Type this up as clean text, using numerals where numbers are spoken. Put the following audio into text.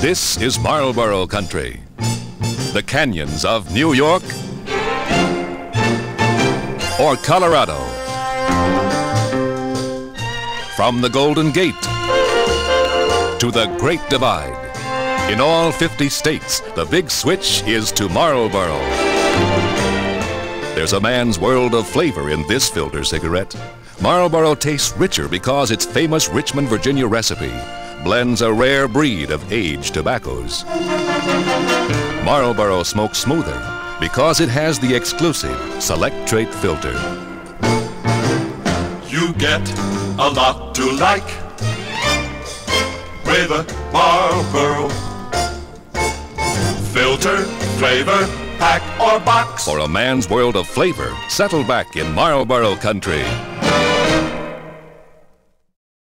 This is Marlboro country, the canyons of New York or Colorado. From the Golden Gate to the Great Divide, in all 50 states, the big switch is to Marlboro. There's a man's world of flavor in this filter cigarette. Marlboro tastes richer because its famous Richmond, Virginia recipe blends a rare breed of aged tobaccos. Marlboro smokes smoother because it has the exclusive Select Trait filter. You get a lot to like with a Marlboro filter, flavor, pack or box. For a man's world of flavor, settle back in Marlboro country.